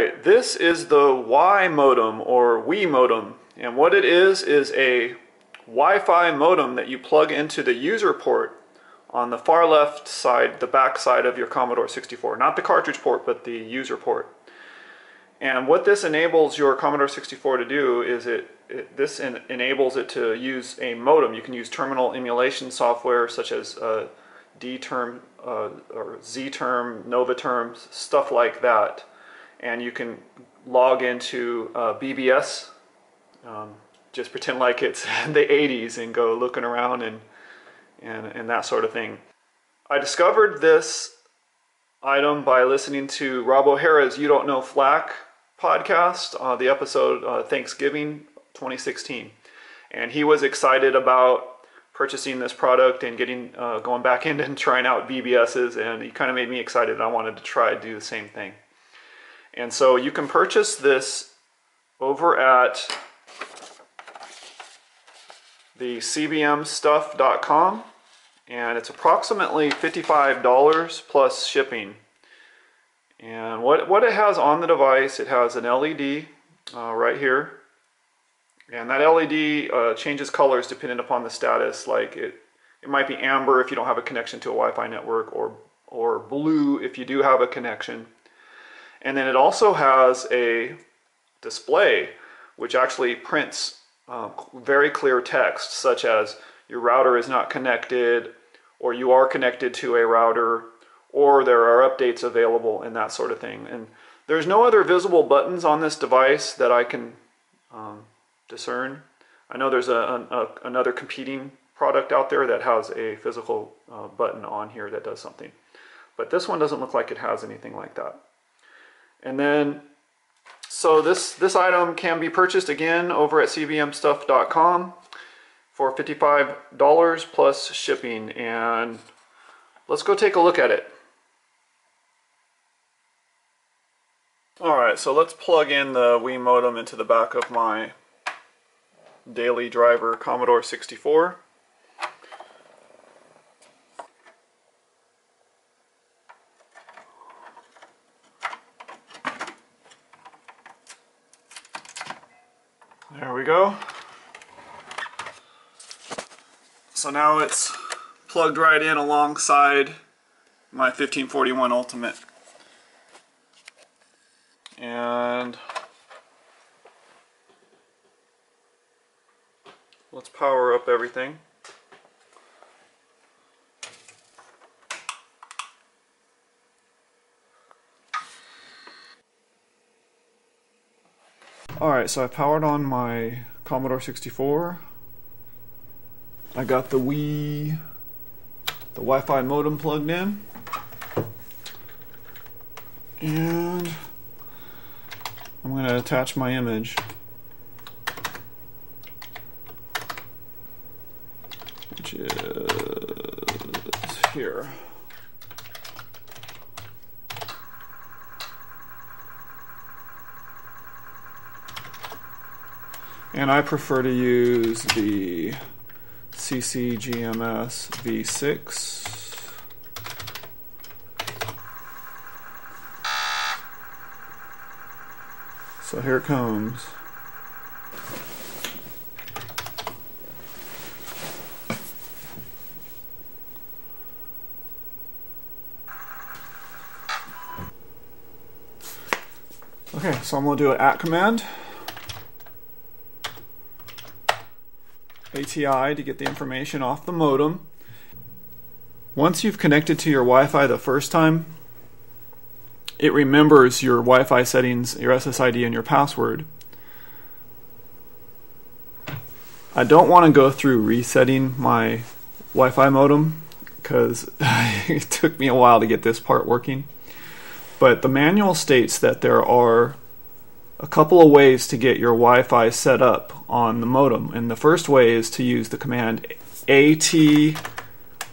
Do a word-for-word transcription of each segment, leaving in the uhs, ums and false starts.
Alright, this is the WiModem or WiModem, and what it is is a Wi-Fi modem that you plug into the user port on the far left side, the back side of your Commodore sixty-four. Not the cartridge port, but the user port. And what this enables your Commodore sixty-four to do is it, it this en enables it to use a modem. You can use terminal emulation software such as uh, D term uh, or ZTerm, NovaTerm, stuff like that. And you can log into uh, B B S, um, just pretend like it's the eighties and go looking around and, and, and that sort of thing. I discovered this item by listening to Rob O'Hara's You Don't Know Flack podcast, uh, the episode uh, Thanksgiving twenty sixteen. And he was excited about purchasing this product and getting uh, going back in and trying out B B Ss, and he kind of made me excited. I wanted to try to do the same thing. And so you can purchase this over at the c b m stuff dot com, and it's approximately fifty-five dollars plus shipping. And what, what it has on the device, it has an L E D uh, right here, and that L E D uh, changes colors depending upon the status. Like it, it might be amber if you don't have a connection to a Wi-Fi network, or, or blue if you do have a connection. And then it also has a display which actually prints uh, very clear text, such as your router is not connected, or you are connected to a router, or there are updates available, and that sort of thing. And there's no other visible buttons on this device that I can um, discern. I know there's a, a, another competing product out there that has a physical uh, button on here that does something. But this one doesn't look like it has anything like that. And then, so this, this item can be purchased again over at c b m stuff dot com for fifty-five dollars plus shipping. And let's go take a look at it. Alright, so let's plug in the WiModem into the back of my daily driver Commodore sixty-four. There we go. So now it's plugged right in alongside my fifteen forty-one Ultimate. And let's power up everything. Alright, so I powered on my Commodore sixty-four. I got the Wii, the Wi-Fi modem plugged in. And I'm going to attach my image. Which is here. And I prefer to use the C C G M S V six. So here it comes. Okay, so I'm going to do an at command. A T I to get the information off the modem. Once you've connected to your Wi-Fi the first time, it remembers your Wi-Fi settings, your S S I D, and your password. I don't want to go through resetting my Wi-Fi modem because it took me a while to get this part working. But the manual states that there are a couple of ways to get your Wi-Fi set up on the modem, and the first way is to use the command A T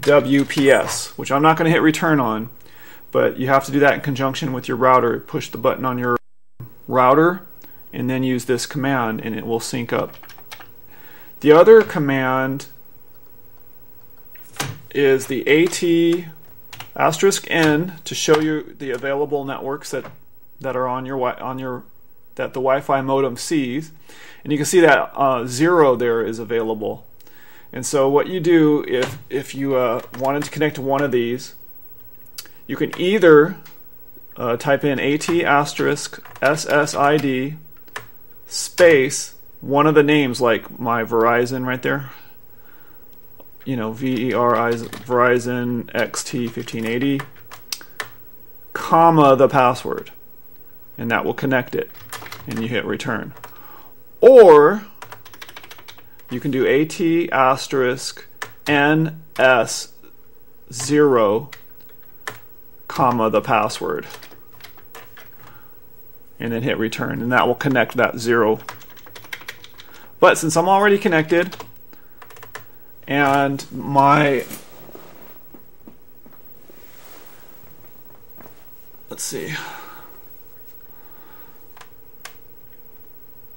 W P S, which I'm not going to hit return on, but you have to do that in conjunction with your router. Push the button on your router and then use this command and it will sync up. The other command is the A T asterisk N to show you the available networks that that are on your on your that the Wi-Fi modem sees, and you can see that uh, zero there is available. And so what you do if if you uh, wanted to connect to one of these, you can either uh, type in AT asterisk SSID space one of the names, like my Verizon right there, you know, V E R I Verizon X T fifteen eighty, comma the password, and that will connect it, and you hit return. Or you can do AT asterisk N S zero comma the password and then hit return, and that will connect that zero. But since I'm already connected and my, let's see,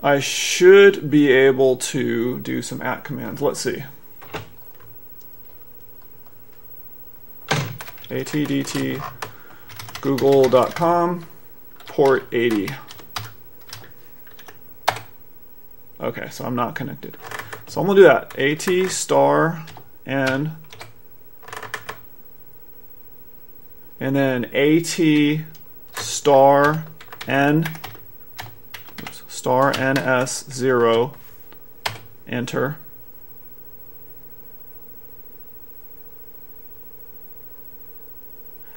I should be able to do some at commands. Let's see. A T D T google dot com port eighty. Okay, so I'm not connected. So I'm gonna do that. AT star N and then AT star N oops, star N S zero, enter.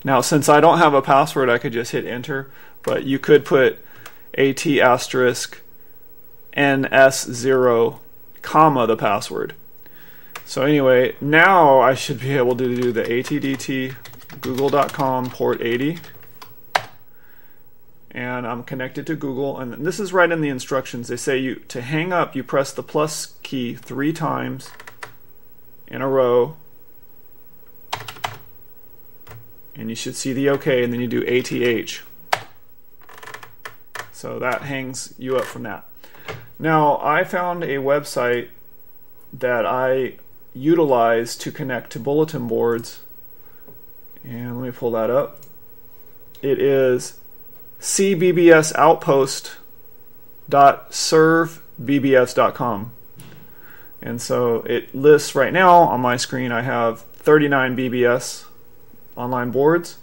Now since I don't have a password, I could just hit enter, but you could put AT asterisk N S zero comma the password. So anyway, now I should be able to do the A T D T google dot com port eighty, and I'm connected to Google, and this is right in the instructions. They say you to hang up you press the plus key three times in a row, and you should see the OK, and then you do A T H. So that hangs you up from that. Now, I found a website that I utilize to connect to bulletin boards, and let me pull that up. It is c b b s outpost dot serve b b s dot com, and so it lists right now on my screen I have thirty-nine B B S online boards,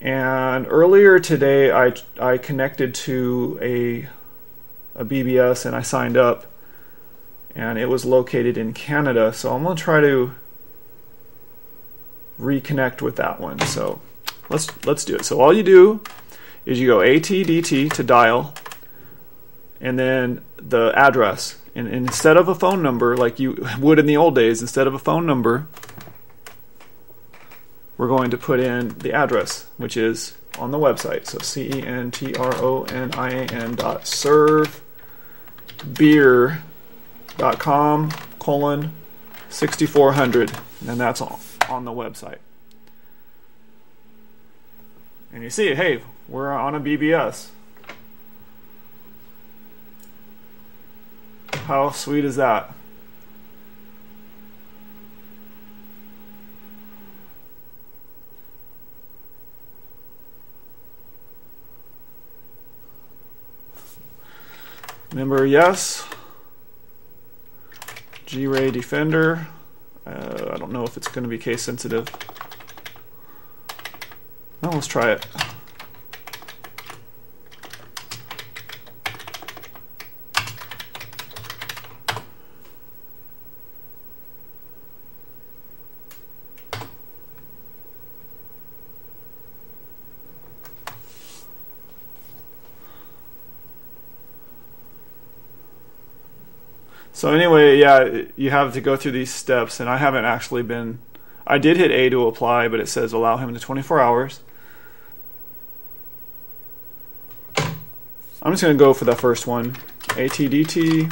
and earlier today I, I connected to a a B B S and I signed up, and it was located in Canada, so I'm going to try to reconnect with that one. So let's let's do it. So all you do is you go A T D T to dial, and then the address, and instead of a phone number like you would in the old days, instead of a phone number we're going to put in the address, which is on the website. So C E N T R O N I A N dot serve beer dot com colon sixty-four hundred, and that's all on the website. And you see, hey, we're on a B B S. How sweet is that? Member yes, GRay Defender. Uh, I don't know if it's going to be case sensitive. Well, let's try it. So anyway, yeah, you have to go through these steps, and I haven't actually been, I did hit A to apply, but it says allow him to twenty-four hours. I'm just going to go for the first one, A T D T.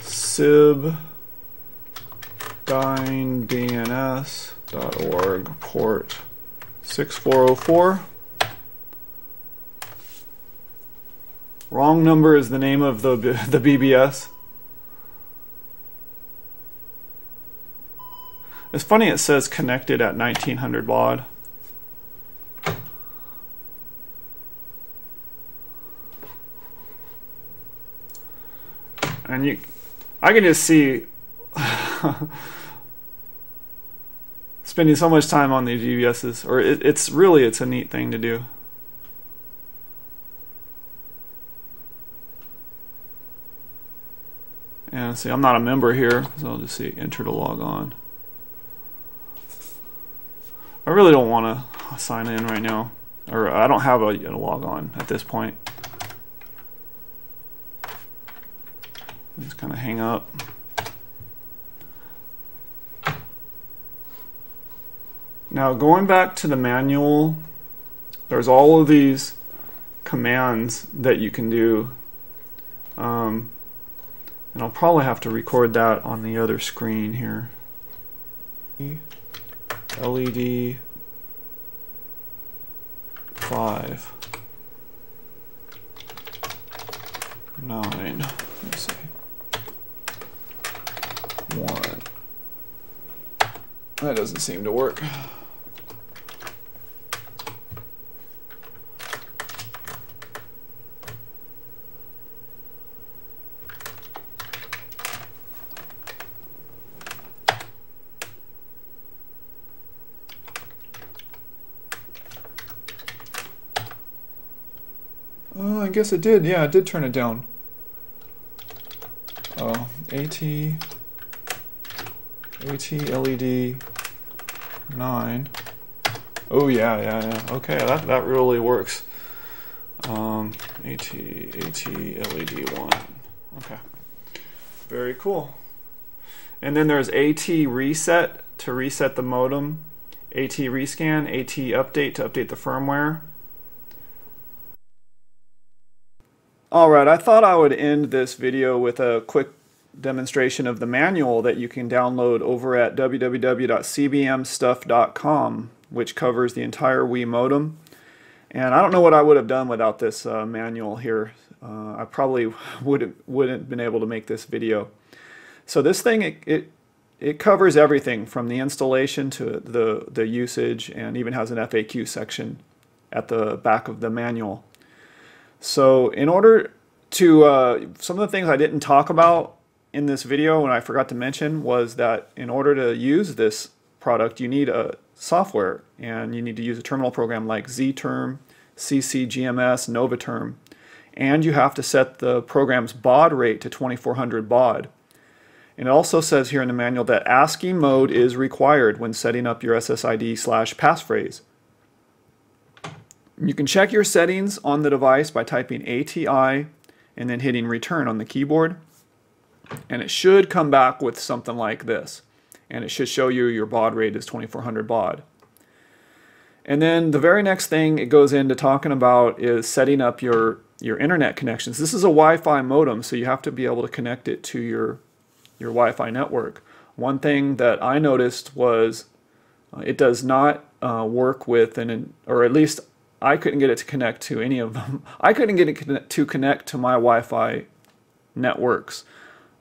sib dynd n s dot org port sixty-four oh four. Wrong number is the name of the the B B S. It's funny it says connected at nineteen hundred baud. And you, I can just see spending so much time on these B B Ss, or it, it's really it's a neat thing to do. And see, I'm not a member here, so I'll just see enter to log on. I really don't want to sign in right now, or I don't have a, a log on at this point. Just kind of hang up. Now going back to the manual, there's all of these commands that you can do, um, and I'll probably have to record that on the other screen here. L E D five nine. Let's see. One. That doesn't seem to work. Oh, I guess it did. Yeah, it did turn it down. Oh, AT. AT L E D nine. Oh yeah, yeah, yeah. Okay, that that really works. Um, AT AT L E D one. Okay, very cool. And then there's AT reset to reset the modem, AT rescan, AT update to update the firmware. All right, I thought I would end this video with a quick demonstration of the manual that you can download over at w w w dot c b m stuff dot com, which covers the entire WiModem. And I don't know what I would have done without this uh, manual here. Uh, I probably wouldn't wouldn't have been able to make this video. So this thing, it, it it covers everything from the installation to the the usage, and even has an F A Q section at the back of the manual. So in order to uh, some of the things I didn't talk about in this video, and I forgot to mention, was that in order to use this product, you need a software, and you need to use a terminal program like ZTerm, C C G M S, NovaTerm, and you have to set the program's baud rate to twenty-four hundred baud. And it also says here in the manual that ASCII mode is required when setting up your S S I D slash passphrase. You can check your settings on the device by typing A T I and then hitting return on the keyboard. And it should come back with something like this, and it should show you your baud rate is twenty-four hundred baud. And then the very next thing it goes into talking about is setting up your your internet connections. This is a Wi-Fi modem, so you have to be able to connect it to your your Wi-Fi network. One thing that I noticed was uh, it does not uh, work with an, or at least I couldn't get it to connect to any of them. I couldn't get it to connect to my Wi-Fi networks.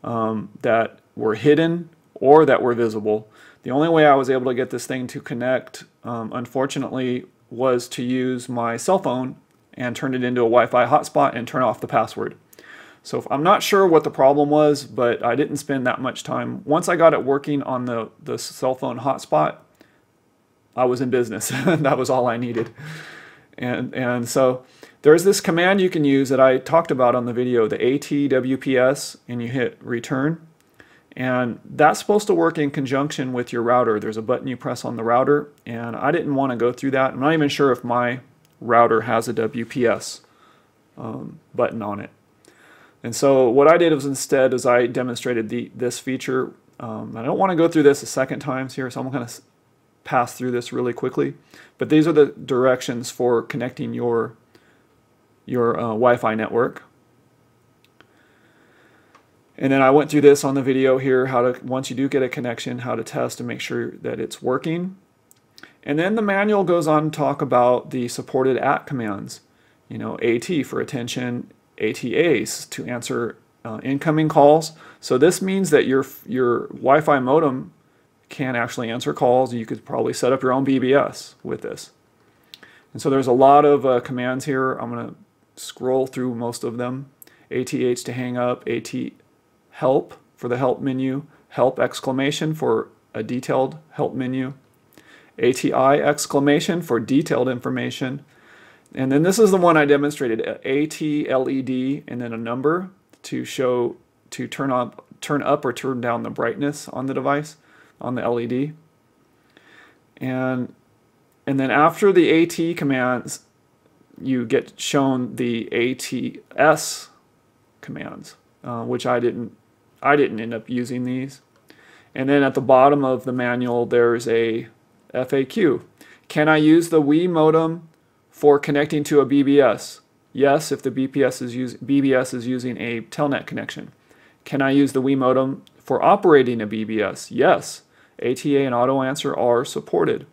Um, that were hidden or that were visible. The only way I was able to get this thing to connect, um, unfortunately, was to use my cell phone and turn it into a Wi-Fi hotspot and turn off the password. So if, I'm not sure what the problem was, but I didn't spend that much time. Once I got it working on the, the cell phone hotspot, I was in business. That was all I needed. And, and so there's this command you can use that I talked about on the video, the A T W P S, and you hit return. And that's supposed to work in conjunction with your router. There's a button you press on the router, and I didn't want to go through that. I'm not even sure if my router has a W P S um, button on it. And so what I did was instead is I demonstrated the, this feature. Um, I don't want to go through this a second time here, so I'm going to pass through this really quickly. But these are the directions for connecting your your uh, Wi-Fi network. And then I went through this on the video here, how to, once you do get a connection, how to test and make sure that it's working. And then the manual goes on to talk about the supported at commands. You know, AT for attention, A T As to answer uh, incoming calls. So this means that your, your Wi-Fi modem can actually answer calls. You could probably set up your own B B S with this. And so there's a lot of uh, commands here. I'm going to scroll through most of them. A T H to hang up, AT help for the help menu, help exclamation for a detailed help menu, A T I exclamation for detailed information, and then this is the one I demonstrated, A T L E D and then a number to show, to turn up, turn up or turn down the brightness on the device, on the L E D. And, and then after the A T commands, you get shown the A T S commands, uh, which I didn't, I didn't end up using these. And then at the bottom of the manual, there's a F A Q. Can I use the WiModem for connecting to a B B S? Yes, if the B B S is using a telnet connection. Can I use the WiModem for operating a B B S? Yes. A T A and auto answer are supported.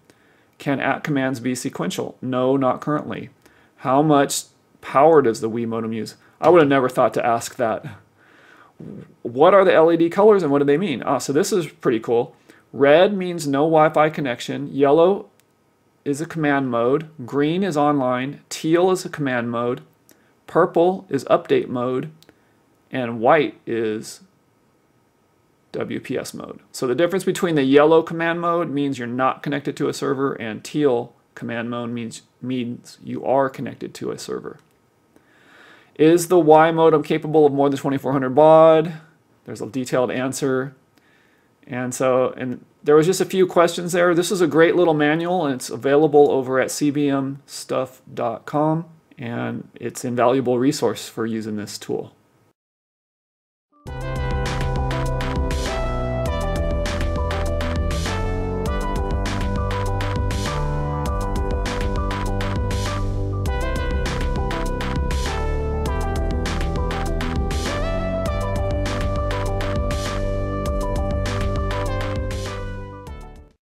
Can at commands be sequential? No, not currently. How much power does the WiModem use? I would have never thought to ask that. What are the L E D colors and what do they mean? Ah, so this is pretty cool. Red means no Wi-Fi connection. Yellow is a command mode. Green is online. Teal is a command mode. Purple is update mode. And white is W P S mode. So the difference between the yellow command mode means you're not connected to a server, and teal command mode means means you are connected to a server. Is the WiModem capable of more than twenty-four hundred baud? There's a detailed answer. And so, and there was just a few questions there. This is a great little manual, and it's available over at c b m stuff dot com, and it's an invaluable resource for using this tool.